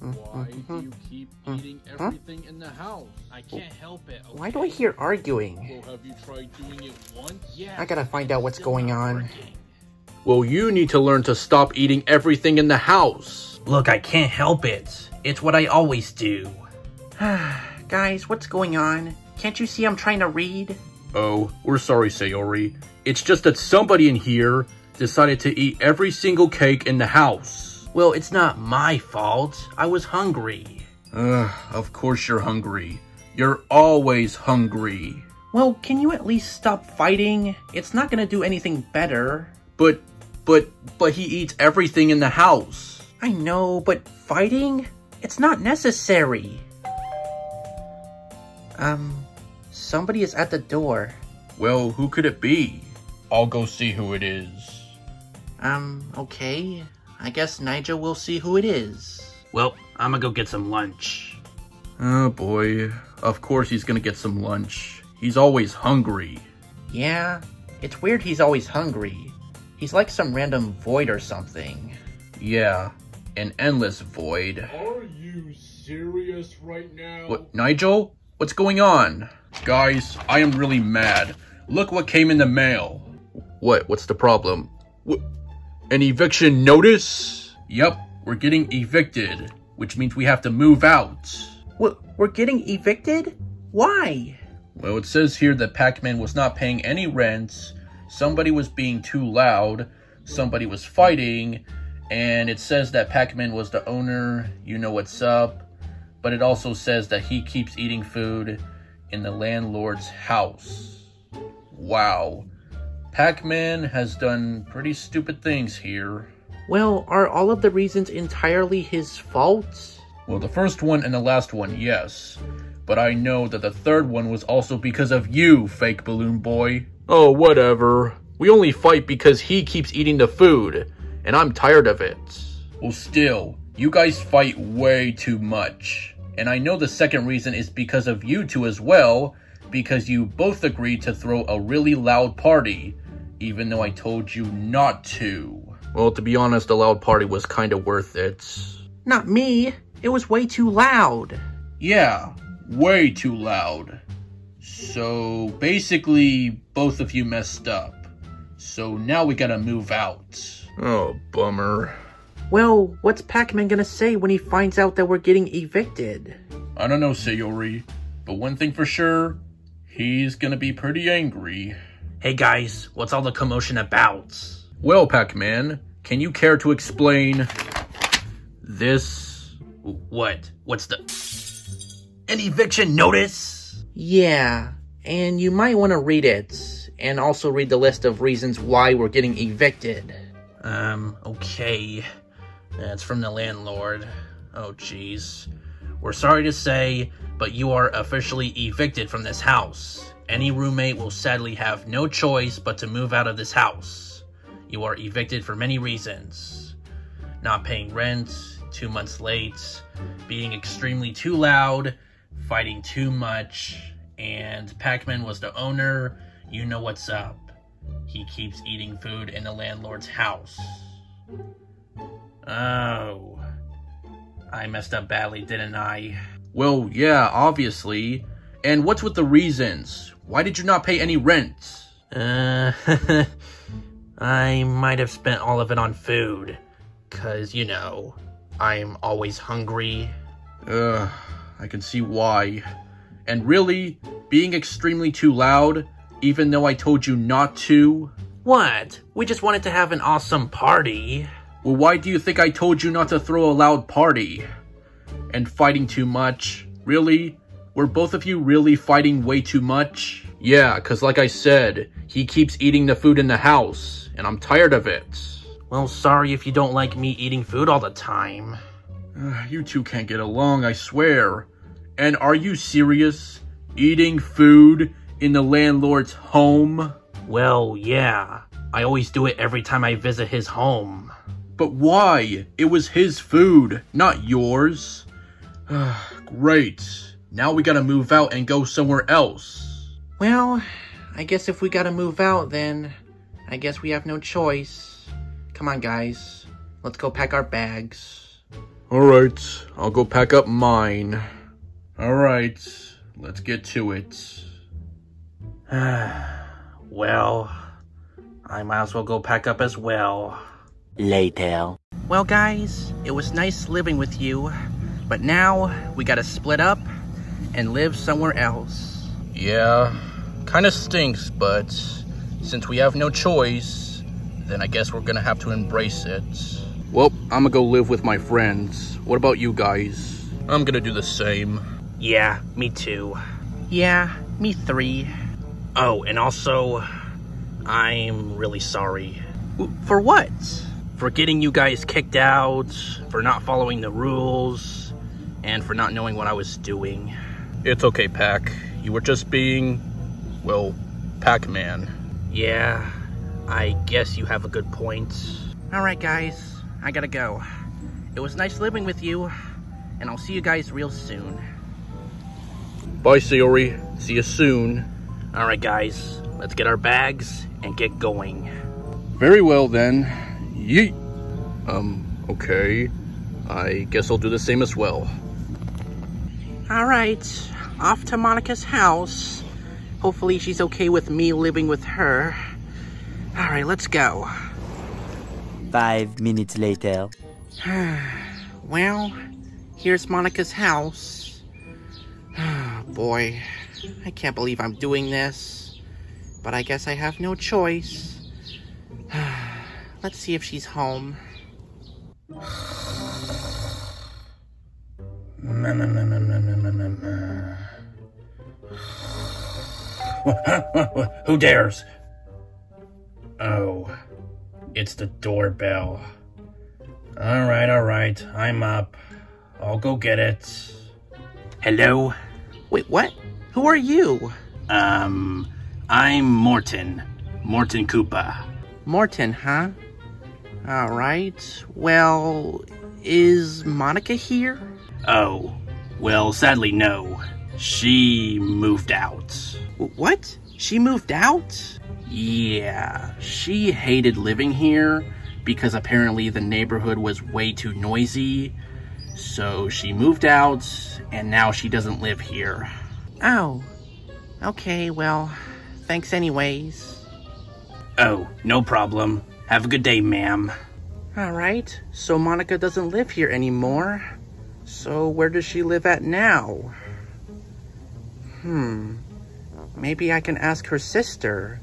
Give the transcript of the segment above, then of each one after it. Why do you keep eating everything in the house? I can't help it. Okay? Why do I hear arguing? Well, have you tried doing it once? Yeah, I gotta find out what's going on. Well, you need to learn to stop eating everything in the house. Look, I can't help it. It's what I always do. Guys, what's going on? Can't you see I'm trying to read? Oh, we're sorry, Sayori. It's just that somebody in here decided to eat every single cake in the house. Well, it's not my fault. I was hungry. Ugh, of course you're hungry. You're always hungry. Well, can you at least stop fighting? It's not gonna do anything better. But he eats everything in the house. I know, but fighting? It's not necessary. Somebody is at the door. Well, who could it be? I'll go see who it is. Okay. I guess Nigel will see who it is. Well, I'm gonna go get some lunch. Oh boy, of course he's gonna get some lunch. He's always hungry. Yeah, it's weird he's always hungry. He's like some random void or something. Yeah, an endless void. Are you serious right now? What, Nigel? What's going on? Guys, I am really mad. Look what came in the mail. What? What's the problem? What? An eviction notice? Yep, we're getting evicted, which means we have to move out. What? We're getting evicted? Why? Well, it says here that Pac-Man was not paying any rent, somebody was being too loud, somebody was fighting, and it says that Pac-Man was the owner, you know what's up. But it also says that he keeps eating food in the landlord's house. Wow. Pac-Man has done pretty stupid things here. Well, are all of the reasons entirely his fault? Well, the first one and the last one, yes. But I know that the third one was also because of you, fake balloon boy. Oh, whatever. We only fight because he keeps eating the food, and I'm tired of it. Well, still, you guys fight way too much. And I know the second reason is because of you two as well, because you both agreed to throw a really loud party, even though I told you not to. Well, to be honest, the loud party was kind of worth it. Not me. It was way too loud. Yeah, way too loud. So basically, both of you messed up. So now we gotta move out. Oh, bummer. Well, what's Pac-Man gonna say when he finds out that we're getting evicted? I don't know, Sayori, but one thing for sure, he's gonna be pretty angry. Hey guys, what's all the commotion about? Well, Pac-Man, can you care to explain this? What? What's the... an eviction notice? Yeah, and you might want to read it, and also read the list of reasons why we're getting evicted. Okay... That's from the landlord. Oh, jeez. We're sorry to say, but you are officially evicted from this house. Any roommate will sadly have no choice but to move out of this house. You are evicted for many reasons. Not paying rent, 2 months late, being extremely too loud, fighting too much, and Pac-Man was the owner. You know what's up. He keeps eating food in the landlord's house. Oh, I messed up badly, didn't I? Well, yeah, obviously. And what's with the reasons? Why did you not pay any rent? I might have spent all of it on food. 'Cause, you know, I'm always hungry. Ugh, I can see why. And really, being extremely too loud, even though I told you not to? What? We just wanted to have an awesome party. Well, why do you think I told you not to throw a loud party? And fighting too much? Really? Were both of you really fighting way too much? Yeah, 'cause like I said, he keeps eating the food in the house, and I'm tired of it. Well, sorry if you don't like me eating food all the time. You two can't get along, I swear. And are you serious? Eating food in the landlord's home? Well, yeah. I always do it every time I visit his home. But why? It was his food, not yours. Great. Now we gotta move out and go somewhere else. Well, I guess if we gotta move out, then I guess we have no choice. Come on, guys. Let's go pack our bags. Alright, I'll go pack up mine. Alright, let's get to it. Well, I might as well go pack up as well. Later. Well guys, it was nice living with you, but now we gotta split up and live somewhere else. Yeah, kinda stinks, but since we have no choice, then I guess we're gonna have to embrace it. Well, I'm gonna go live with my friends. What about you guys? I'm gonna do the same. Yeah, me too. Yeah, me three. Oh, and also, I'm really sorry. For what? For getting you guys kicked out, for not following the rules, and for not knowing what I was doing. It's okay, Pac. You were just being, well, Pac-Man. Yeah, I guess you have a good point. Alright guys, I gotta go. It was nice living with you, and I'll see you guys real soon. Bye, Sayori. See you soon. Alright guys, let's get our bags and get going. Very well then. Yeet. Okay. I guess I'll do the same as well. Alright, off to Monika's house. Hopefully she's okay with me living with her. Alright, let's go. 5 minutes later. Well, here's Monika's house. Boy, I can't believe I'm doing this. But I guess I have no choice. Let's see if she's home. Who dares? Oh, it's the doorbell. All right, I'm up. I'll go get it. Hello? Wait, what? Who are you? I'm Morton. Morton Koopa. Morton, huh? All right. Well, is Monika here? Oh, well, sadly, no. She moved out. What? She moved out? Yeah, she hated living here because apparently the neighborhood was way too noisy. So she moved out and now she doesn't live here. Oh, okay. Well, thanks anyways. Oh, no problem. Have a good day, ma'am. All right, so Monika doesn't live here anymore. So where does she live at now? Maybe I can ask her sister.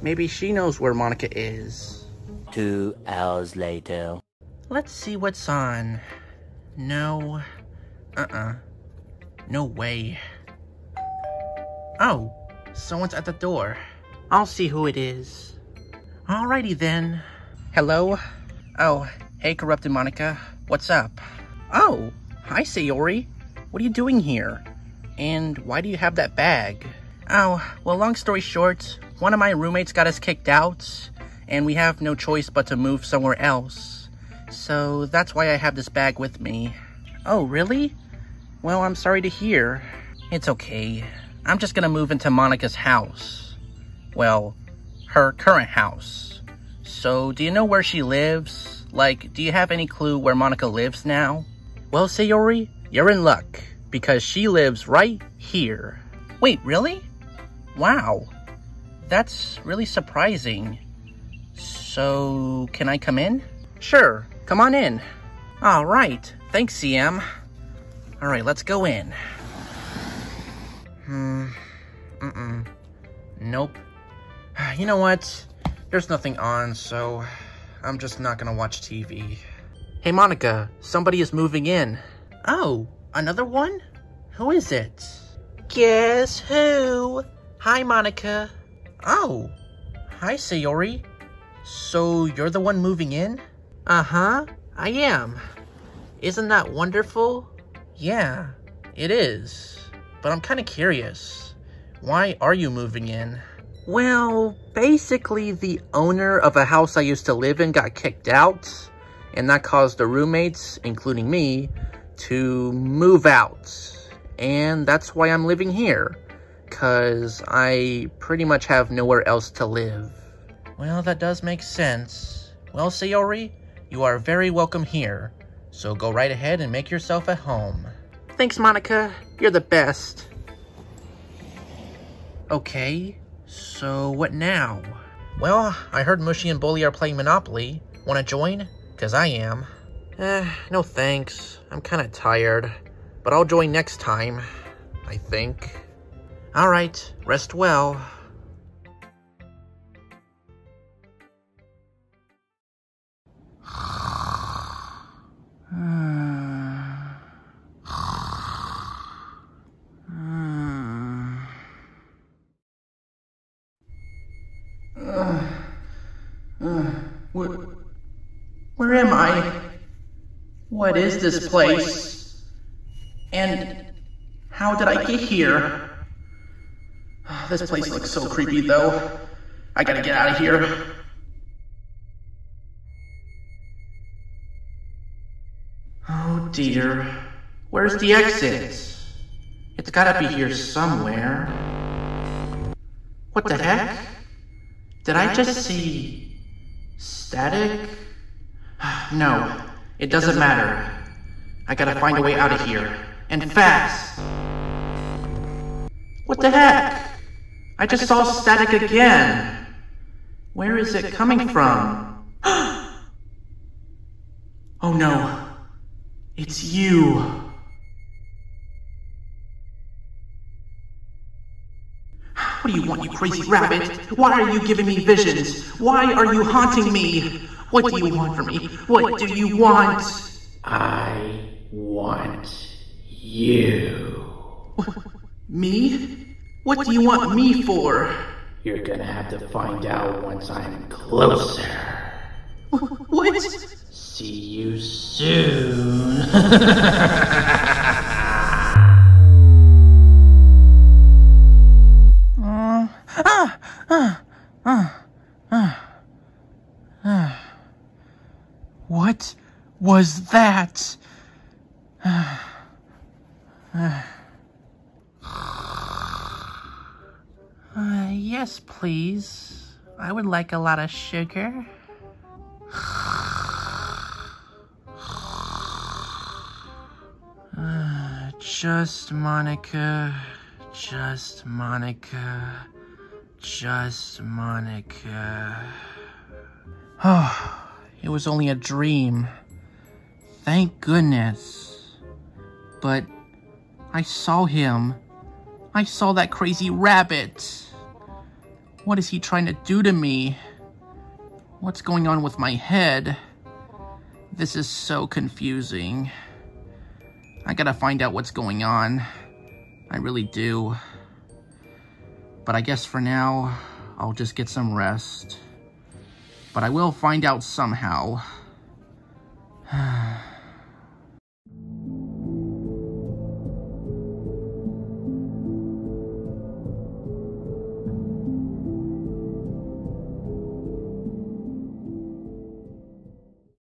Maybe she knows where Monika is. 2 hours later. Let's see what's on. No. No way. Oh, someone's at the door. I'll see who it is. Alrighty then. Hello? Oh, hey Corrupted Monika. What's up? Oh, hi Sayori. What are you doing here? And why do you have that bag? Oh, well, long story short, one of my roommates got us kicked out, and we have no choice but to move somewhere else. So that's why I have this bag with me. Oh, really? Well, I'm sorry to hear. It's okay. I'm just gonna move into Monika's house. Well, her current house. So, do you know where she lives? Like, do you have any clue where Monika lives now? Well, Sayori, you're in luck, because she lives right here. Wait, really? Wow. That's really surprising. So, can I come in? Sure, come on in. Alright, thanks, CM. Alright, let's go in. Nope. You know what? There's nothing on, so I'm just not gonna watch TV. Hey Monika, somebody is moving in. Oh, another one? Who is it? Guess who? Hi Monika. Oh, hi Sayori. So you're the one moving in? Uh-huh, I am. Isn't that wonderful? Yeah, it is. But I'm kinda curious. Why are you moving in? Well, basically the owner of a house I used to live in got kicked out, and that caused the roommates, including me, to move out. And that's why I'm living here, 'cause I pretty much have nowhere else to live. Well, that does make sense. Well, Sayori, You are very welcome here, so go right ahead and make yourself at home. Thanks, Monika. You're the best. Okay, so what now? Well, I heard Mushy and Bully are playing Monopoly. Wanna join? 'Cause I am. No thanks. I'm kinda tired. But I'll join next time, I think. Alright, rest well. Where am I? What is this place? And how did I get here? This place looks so creepy, though. I gotta get out of here. Oh dear. Where's the exit? It's gotta be here somewhere. What the heck? Did I just see... static? No, it doesn't matter. I gotta find a way out of here. And fast! What the heck? I just saw static again! Where is it coming from? Oh no! It's you! What do you want, you crazy rabbit? Why are you giving me visions? Why are you haunting me? What do you want from me? What do you want? I want you. Me? What do you want me for? You're gonna have to find out once I'm closer. What? See you soon. What was that? Yes, please. I would like a lot of sugar. Just Monika. Just Monika. Just Monika. Oh. It was only a dream. Thank goodness. But I saw him. I saw that crazy rabbit. What is he trying to do to me? What's going on with my head? This is so confusing. I gotta find out what's going on. I really do. But I guess for now, I'll just get some rest. But I will find out somehow.